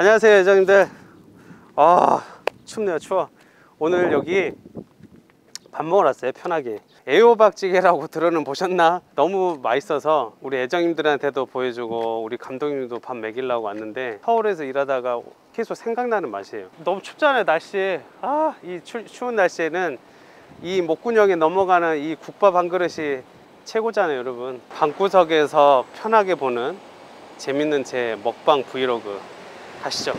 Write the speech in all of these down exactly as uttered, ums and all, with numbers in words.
안녕하세요 여정님들. 아 춥네요, 추워. 오늘 여기 밥 먹으러 왔어요. 편하게 애호박찌개라고 들어는 보셨나? 너무 맛있어서 우리 애정님들한테도 보여주고 우리 감독님도 밥 먹이려고 왔는데, 서울에서 일하다가 계속 생각나는 맛이에요. 너무 춥잖아요 날씨. 아, 이 추, 추운 날씨에는 이 목구멍에 넘어가는 이 국밥 한 그릇이 최고잖아요 여러분. 방구석에서 편하게 보는 재밌는 제 먹방 브이로그 가시죠.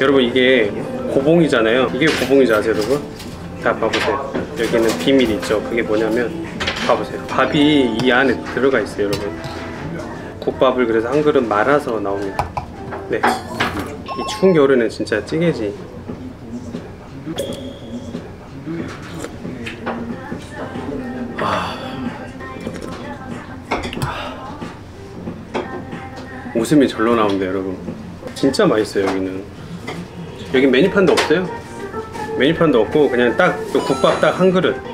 여러분 이게 고봉이잖아요. 이게 고봉이죠 아세요 여러분? 다 봐보세요. 여기는 비밀이 있죠. 그게 뭐냐면 봐보세요. 밥이 이 안에 들어가 있어요 여러분. 국밥을 그래서 한 그릇 말아서 나옵니다. 네, 이 추운 겨울에는 진짜 찌개지. 아... 아... 웃음이 절로 나옵니다 여러분. 진짜 맛있어요 여기는. 여기 메뉴판도 없어요. 메뉴판도 없고 그냥 딱 국밥 딱 한 그릇.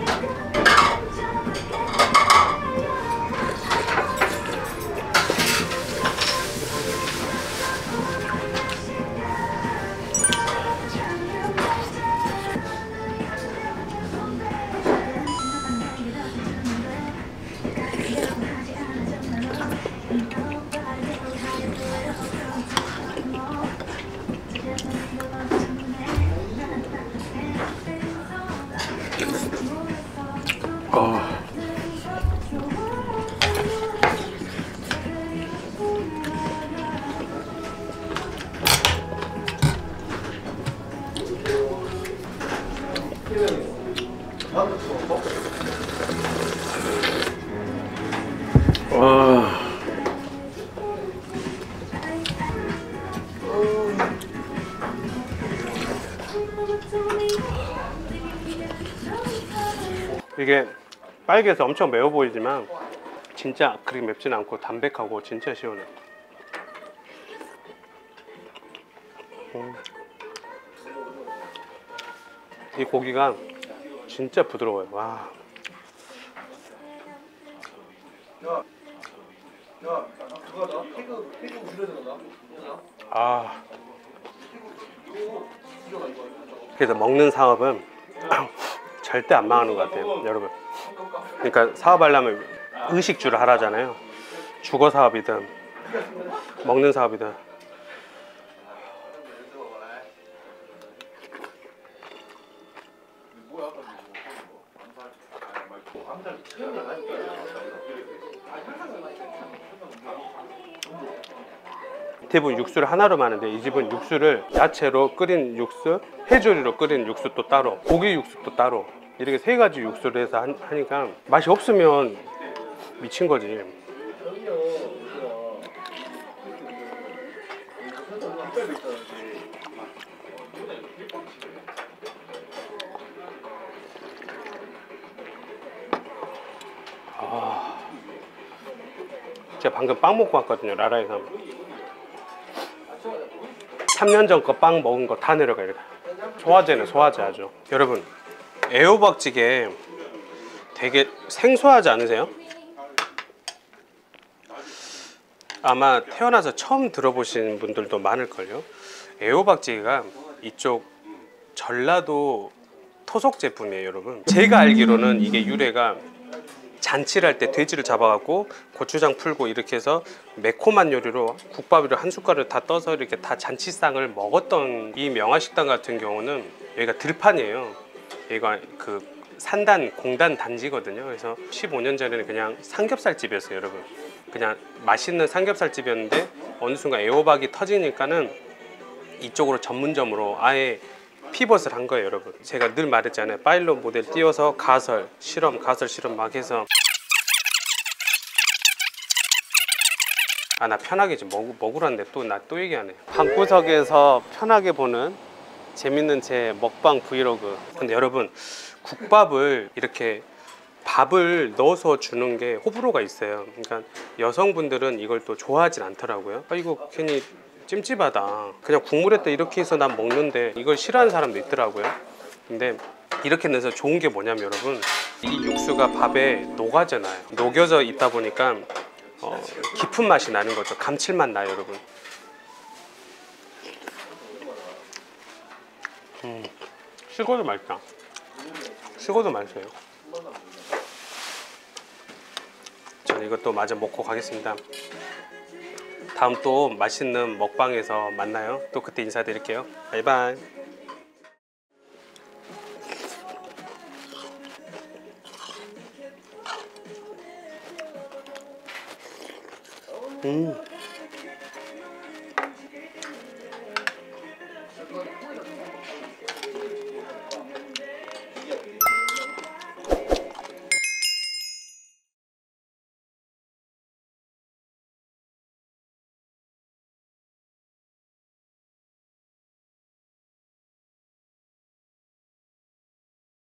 와. 이게 빨개서 엄청 매워 보이지만 진짜 그렇게 맵진 않고 담백하고 진짜 시원해. 음. 이 고기가 진짜 부드러워요. 와. 아. 그래서 먹는 사업은 절대 안 망하는 것 같아요 여러분. 그러니까 사업하려면 의식주를 하라잖아요. 주거 사업이든 먹는 사업이든. 대부분 육수를 하나로 마는데 이 집은 육수를 야채로 끓인 육수, 해조류로 끓인 육수 또 따로, 고기 육수 또 따로, 이렇게 세 가지 육수를 해서 하니까 맛이 없으면 미친 거지. 아... 제가 방금 빵 먹고 왔거든요 라라에서. 삼 년 전 거 빵 먹은 거 다 내려가. 이렇게 소화제는 소화제 아주. 여러분 애호박찌개 되게 생소하지 않으세요? 아마 태어나서 처음 들어보신 분들도 많을걸요. 애호박찌개가 이쪽 전라도 토속 제품이에요 여러분. 제가 알기로는 이게 유래가 잔치를 할 때 돼지를 잡아갖고 고추장 풀고 이렇게 해서 매콤한 요리로 국밥을 한 숟갈을 다 떠서 이렇게 다 잔치상을 먹었던. 이 명화식당 같은 경우는 여기가 들판이에요. 여기가 그 산단 공단 단지거든요. 그래서 십오 년 전에는 그냥 삼겹살집이었어요 여러분. 그냥 맛있는 삼겹살집이었는데 어느 순간 애호박이 터지니까는 이쪽으로 전문점으로 아예 피벗을 한 거예요 여러분. 제가 늘 말했잖아요. 파일럿 모델 띄워서 가설 실험 가설 실험 막 해서. 아, 나 편하게 지금 먹, 먹으란데 또 나 또 얘기하네. 방구석에서 편하게 보는 재밌는 제 먹방 브이로그. 근데 여러분 국밥을 이렇게 밥을 넣어서 주는 게 호불호가 있어요. 그러니까 여성분들은 이걸 또 좋아하진 않더라고요. 아, 이거 괜히 찜찜하다, 그냥 국물에다 이렇게 해서 난 먹는데 이걸 싫어하는 사람도 있더라고요. 근데 이렇게 내서 좋은 게 뭐냐면 여러분, 이 육수가 밥에 녹아잖아요. 녹여져 있다 보니까 어, 깊은 맛이 나는 거죠. 감칠맛 나요 여러분. 음, 식어도 맛있다. 식어도 맛있어요. 저는 이것도 마저 먹고 가겠습니다. 다음 또 맛있는 먹방에서 만나요. 또 그때 인사드릴게요. 바이바이. 음.